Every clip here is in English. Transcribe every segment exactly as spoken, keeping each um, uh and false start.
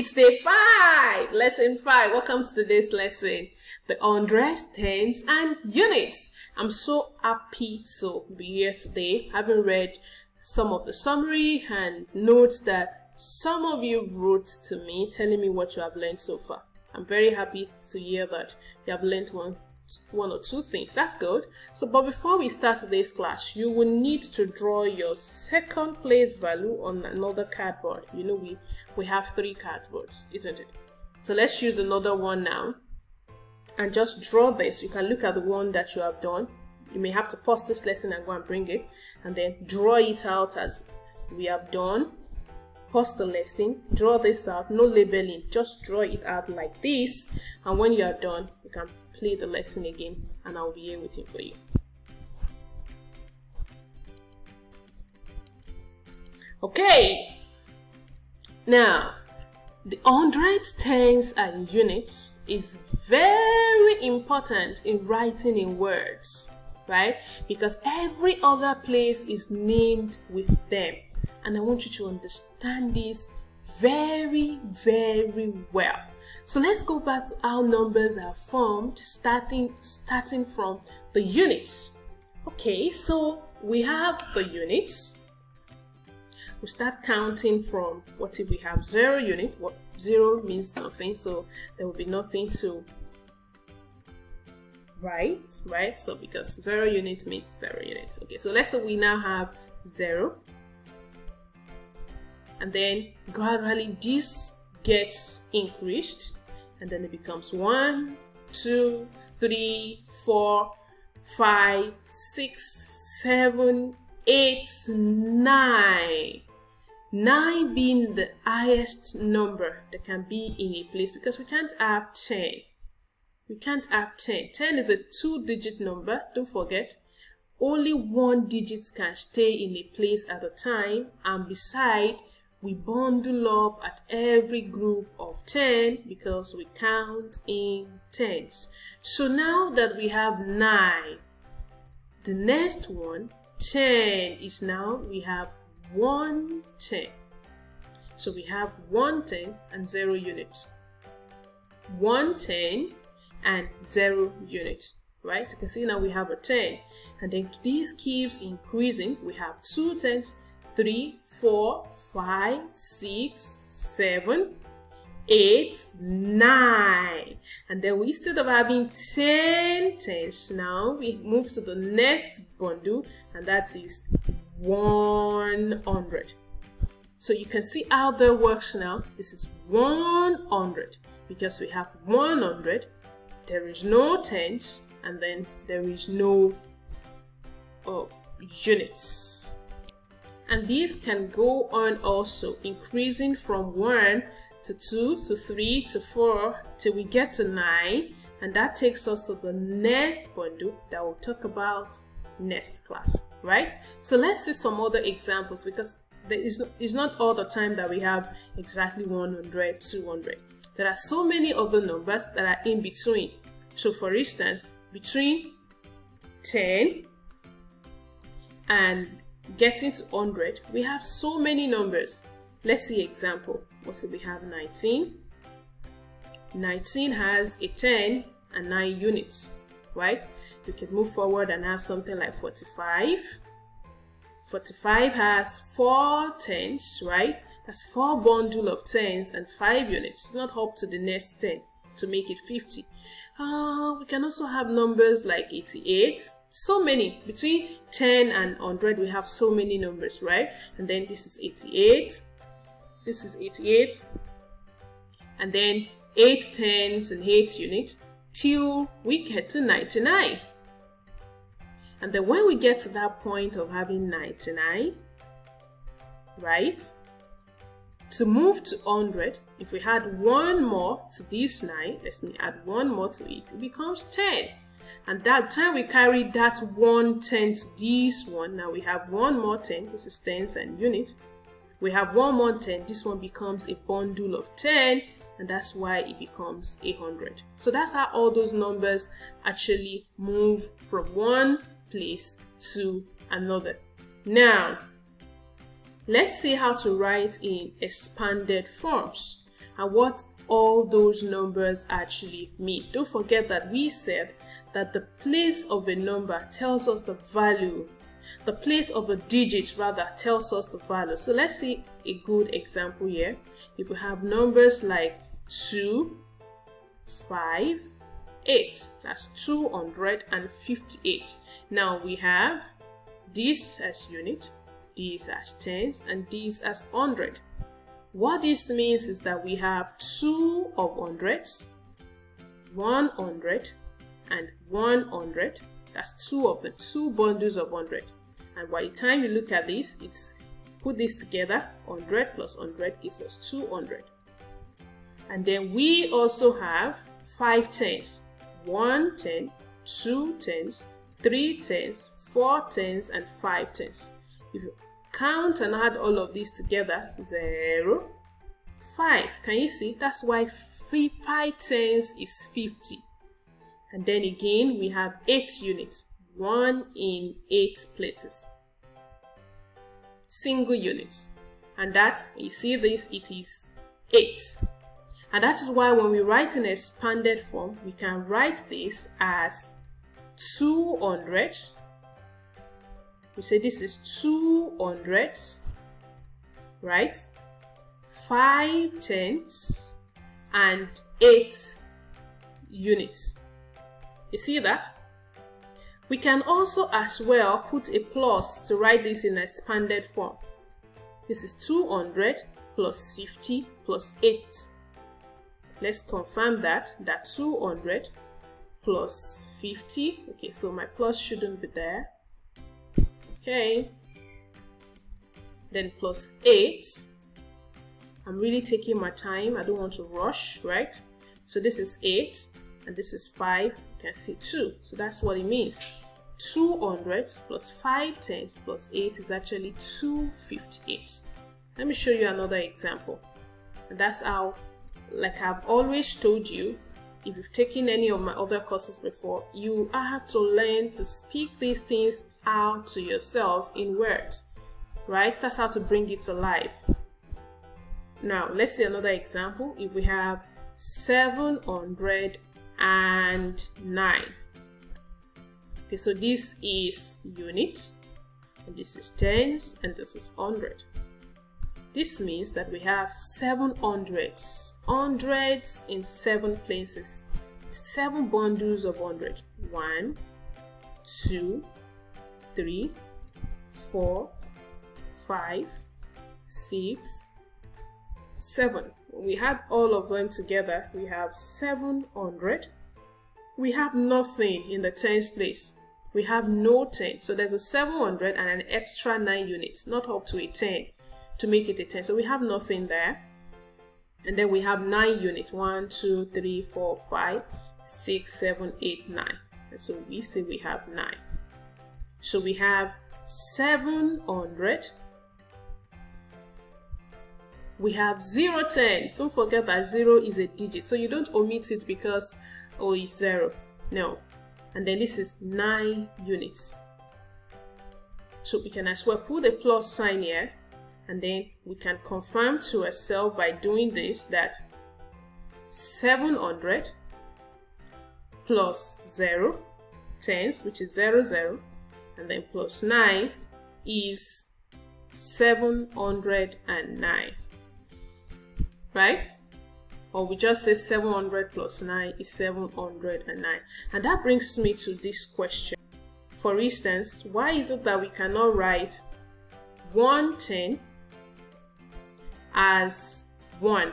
It's day five, lesson five. Welcome to today's lesson, the hundreds, tens, and units. I'm so happy to be here today, having read some of the summary and notes that some of you wrote to me, telling me what you have learned so far. I'm very happy to hear that you have learned one, one or two things. That's good. So, but before we start today's class, you will need to draw your second place value on another cardboard. You know, we, we have three cardboards, isn't it? So let's use another one now and just draw this. You can look at the one that you have done. You may have to pause this lesson and go and bring it and then draw it out as we have done. Pause the lesson, draw this out, no labeling, just draw it out like this, and when you are done, you can play the lesson again and I'll be here waiting for you. Okay, now the hundreds, tens, and units is very important in writing in words, right? Because every other place is named with them. And I want you to understand this very, very well. So let's go back to how numbers are formed, starting, starting from the units. Okay, so we have the units. We start counting from, what if we have zero unit? What, zero means nothing, so there will be nothing to write, right? So because zero unit means zero unit. Okay, so let's say we now have zero. And then gradually this gets increased and then it becomes one, two, three, four, five, six, seven, eight, nine. Nine being the highest number that can be in a place because we can't have ten. We can't have ten. ten is a two-digit number, don't forget. Only one digit can stay in a place at a time, and beside, we bundle up at every group of ten because we count in tens. So now that we have nine, the next one, ten, is now we have one ten. So we have one ten and zero units. One ten and zero units. Right? You can see now we have a ten. And then this keeps increasing. We have two tens, three, four, five, six, seven, eight, nine. And then we, instead of having ten tens, now we move to the next bundle, and that is one hundred. So you can see how that works now. This is one hundred. Because we have one hundred, there is no tens, and then there is no oh, units. And these can go on also, increasing from one to two to three to four till we get to nine. And that takes us to the next bundle that we'll talk about next class, right? So let's see some other examples because there is, it's not all the time that we have exactly one hundred, two hundred. There are so many other numbers that are in between. So for instance, between ten and getting to one hundred, we have so many numbers. Let's see example. What's it? We have nineteen. nineteen has a ten and nine units, right? You can move forward and have something like forty-five. forty-five has four tens, right? That's four bundle of tens and five units. It's not up to the next ten to make it fifty. Uh, we can also have numbers like eighty-eight. So many. Between ten and one hundred, we have so many numbers, right? And then this is eighty-eight. This is eighty-eight. And then eight tens and eight units till we get to ninety-nine. And then when we get to that point of having ninety-nine, right? To move to one hundred, if we had one more to this nine, let me add one more to it, it becomes ten. And that time we carry that one ten to this one. Now we have one more ten, this is tens and unit. We have one more ten, this one becomes a bundle of ten, and that's why it becomes one hundred. So that's how all those numbers actually move from one place to another. Now, let's see how to write in expanded forms. and what all those numbers actually mean. Don't forget that we said that the place of a number tells us the value. The place of a digit rather tells us the value. So let's see a good example here. If we have numbers like two, five, eight, that's two hundred fifty-eight. Now we have this as unit, these as tens, and these as hundred. What this means is that we have two of hundreds, one hundred, and one hundred. That's two of them, two bundles of hundred. And by the time you look at this, it's put this together, one hundred plus one hundred gives us two hundred. And then we also have five tens, one ten, two tens, three tens, four tens, and five tens. If you count and add all of these together, zero, five. Can you see? That's why five tens is fifty. And then again, we have eight units, one in eight places, single units. And that, you see this, it is eight. And that is why when we write in expanded form, we can write this as two hundred. We say this is two hundred, right? five tens and eight units. You see that? We can also as well put a plus to write this in expanded form. This is two hundred plus fifty plus eight. Let's confirm that, that two hundred plus fifty. Okay, so my plus shouldn't be there. Okay. Then plus eight. I'm really taking my time. I don't want to rush, right? So this is eight and this is five. Can see two, so that's what it means. two hundred plus five tens plus eight is actually two hundred fifty-eight. Let me show you another example. And that's how, like I've always told you, if you've taken any of my other courses before, you have to learn to speak these things out to yourself in words, right? That's how to bring it to life. Now let's see another example. If we have seven hundred and nine. Okay, so this is unit, and this is tens, and this is hundred. This means that we have seven hundreds, hundreds in seven places, seven bundles of hundred. One, two, three, four, five, six, seven. We had all of them together, we have seven hundred. We have nothing in the tens place, we have no ten, so there's a seven hundred and an extra nine units, not up to a ten to make it a ten, so we have nothing there. And then we have nine units, one, two, three, four, five, six, seven, eight, nine, and so we say we have nine. So we have seven hundred. We have zero tens. Don't forget that zero is a digit, so you don't omit it because oh, it's zero. No. And then this is nine units. So we can as well put a plus sign here, and then we can confirm to ourselves by doing this that seven hundred plus zero, tens, which is zero, zero, and then plus nine is seven hundred nine. Right? Or we just say seven hundred plus nine is seven hundred nine. And that brings me to this question. For instance, why is it that we cannot write one ten as one?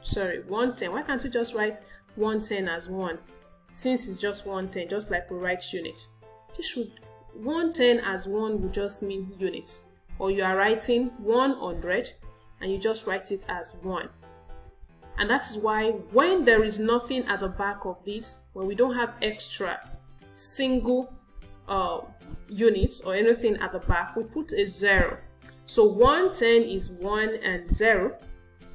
Sorry, one ten. Why can't we just write one ten as one? Since it's just one ten, just like we write unit. This would, one ten as one would just mean units. Or you are writing one hundred and you just write it as one. And that's why when there is nothing at the back of this, when we don't have extra single uh, units or anything at the back, we put a zero. So one ten is one and zero.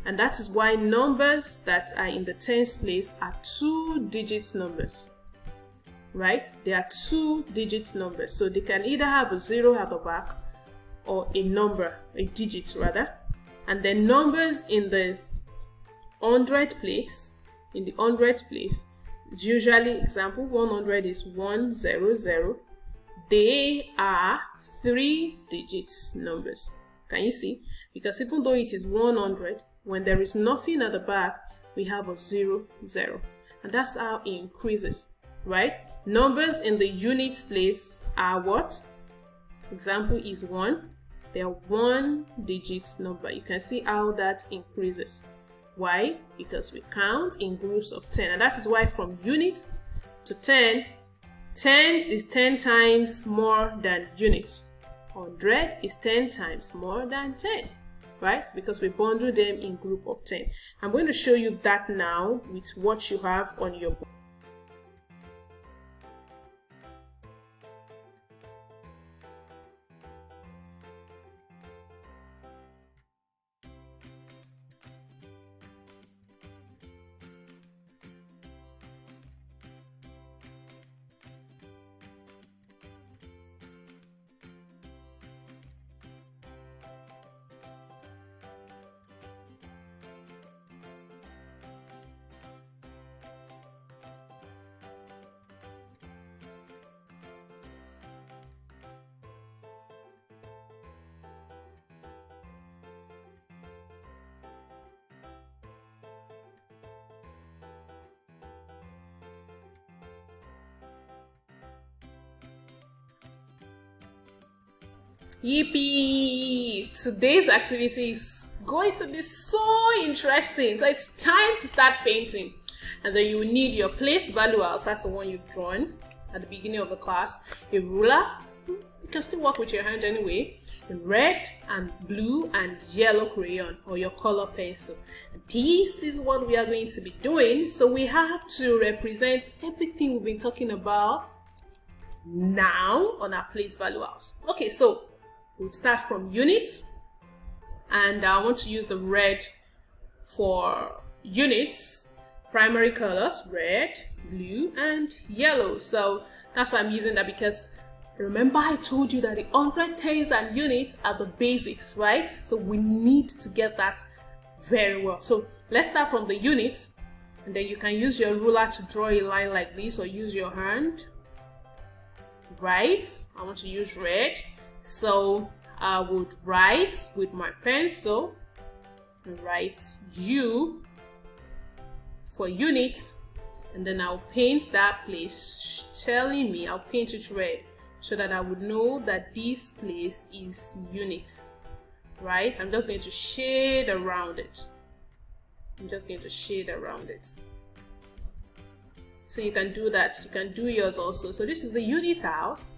And that is why numbers that are in the tens place are two-digit numbers. Right? They are two-digit numbers. So they can either have a zero at the back or a number, a digit rather. And then numbers in the hundred place, in the hundred place, usually example one hundred is one hundred, they are three digits numbers. Can you see? Because even though it is one hundred, when there is nothing at the back, we have a zero zero, and that's how it increases, right? Numbers in the units place are what? Example is one. They are one digit number. You can see how that increases. Why? Because we count in groups of ten, and that is why from units to ten, ten is ten times more than units, one hundred is ten times more than ten, right? Because we bundle them in group of ten. I'm going to show you that now with what you have on your board. Yippee! Today's activity is going to be so interesting. So it's time to start painting. And then you will need your place value house. That's the one you've drawn at the beginning of the class. A ruler. You can still work with your hand anyway. A red and blue and yellow crayon or your color pencil. This is what we are going to be doing. So we have to represent everything we've been talking about now on our place value house. Okay, so we'll start from units, and I want to use the red for units, primary colors, red, blue, and yellow. So that's why I'm using that, because remember I told you that the hundred, tens, and units are the basics, right? So we need to get that very well. So let's start from the units, and then you can use your ruler to draw a line like this, or use your hand, right? I want to use red. So I would write with my pencil, write U for units, and then I'll paint that place, telling me I'll paint it red so that I would know that this place is units, right? I'm just going to shade around it. I'm just going to shade around it. So you can do that. You can do yours also. So this is the unit house.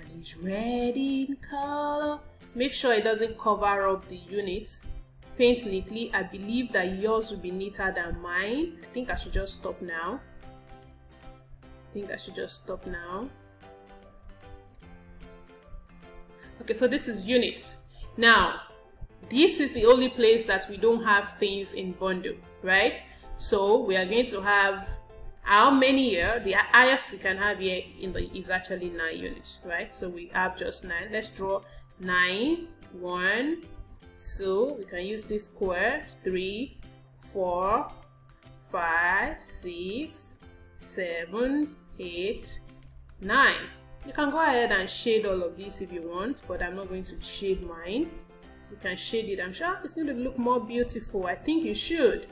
And it's red in color. Make sure it doesn't cover up the units. Paint neatly. I believe that yours will be neater than mine. I think I should just stop now. I think I should just stop now. Okay, so this is units. Now, this is the only place that we don't have things in bundle, right? So we are going to have how many here? The highest we can have here in the is actually nine units, right? So we have just nine. Let's draw nine, one, two. We can use this square, three, four, five, six, seven, eight, nine. You can go ahead and shade all of these if you want, but I'm not going to shade mine. You can shade it. I'm sure it's going to look more beautiful. I think you should.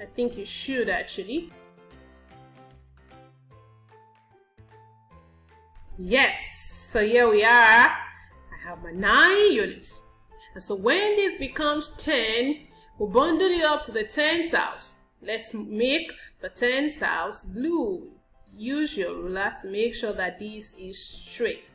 I think you should actually. Yes, so here we are. I have my nine units, and so when this becomes ten, we'll bundle it up to the tens house. Let's make the tens house blue. Use your ruler to make sure that this is straight,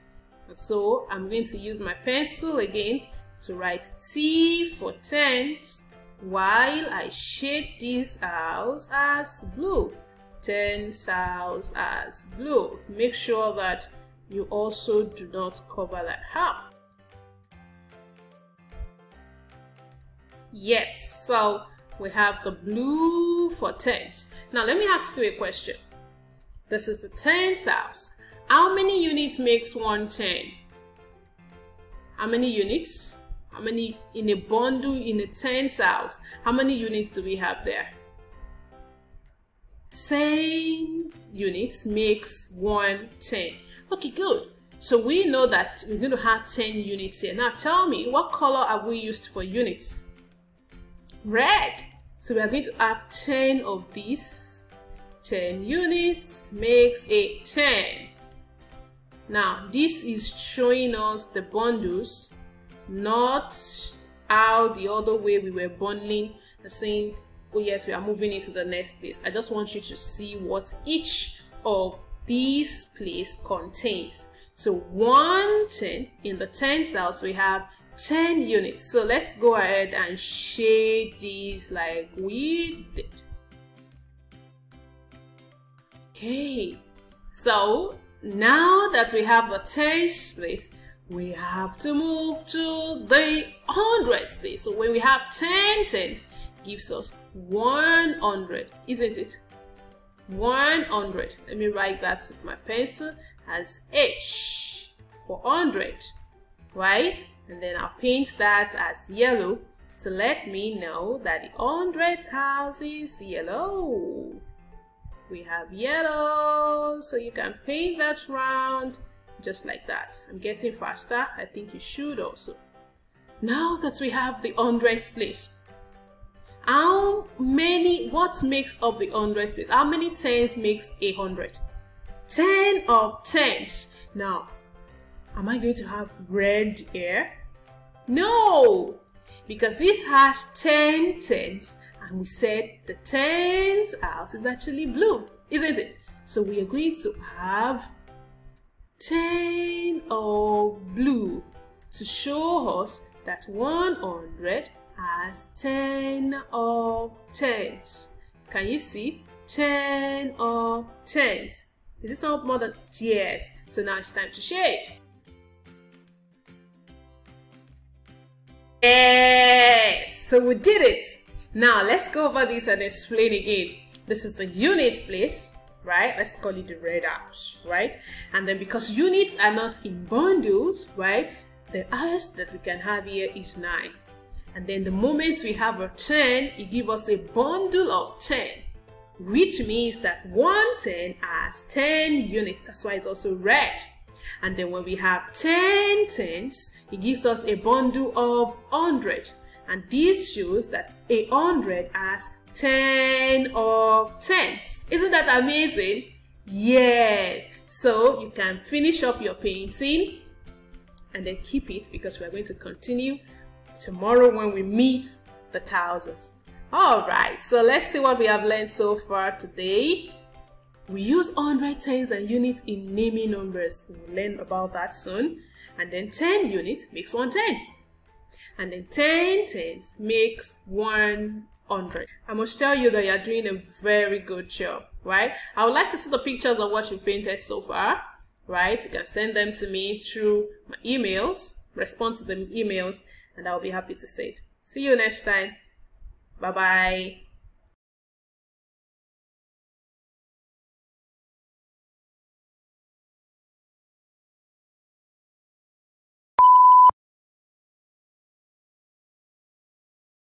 and so I'm going to use my pencil again to write T for tens while I shade this house as blue. Tens house as blue. Make sure that you also do not cover that up. Yes, so we have the blue for tens. Now let me ask you a question. This is the tens house. How many units makes one ten? How many units? How many in a bundle in a tens house? How many units do we have there? ten units makes one ten. Okay, good. So we know that we're going to have ten units here. Now tell me, what color have we used for units? Red. So we are going to have ten of these. ten units makes a ten. Now this is showing us the bundles, not how the other way we were bundling and saying, oh yes, we are moving into the next place. I just want you to see what each of these places contains. So one ten, in the tens house we have ten units. So let's go ahead and shade these like we did. Okay, so now that we have the tens place, we have to move to the hundreds place. So when we have ten tens, gives us one hundred, isn't it? one hundred. Let me write that with my pencil as H for one hundred, right? And then I'll paint that as yellow to let me know that the hundreds house is yellow. We have yellow, so you can paint that round just like that. I'm getting faster. I think you should also. Now that we have the hundreds place, how many, what makes up the hundreds place? How many tens makes a hundred? ten of tens. Now, am I going to have red here? No, because this has ten tens, and we said the tens house is actually blue, isn't it? So we are going to have ten of blue to show us that one hundred has ten of tens. Can you see? ten of tens. Is this not more than? Yes. So now it's time to shade. Yes. So we did it. Now let's go over this and explain again. This is the units place, right? Let's call it the red house, right? And then because units are not in bundles, right? The highest that we can have here is nine. And then the moment we have a ten, it gives us a bundle of ten, which means that one ten has ten units. That's why it's also red. And then when we have ten tens, it gives us a bundle of one hundred. And this shows that a hundred has ten of tens. Isn't that amazing? Yes. So you can finish up your painting and then keep it, because we're going to continue tomorrow when we meet the thousands. All right, so let's see what we have learned so far today. We use hundred, tens and units in naming numbers. We'll learn about that soon. And then ten units makes one ten, and then ten tens makes one hundred. I must tell you that you're doing a very good job, right? I would like to see the pictures of what you painted so far, right? You can send them to me through my emails, respond to the emails, and I'll be happy to see it. See you next time. Bye-bye.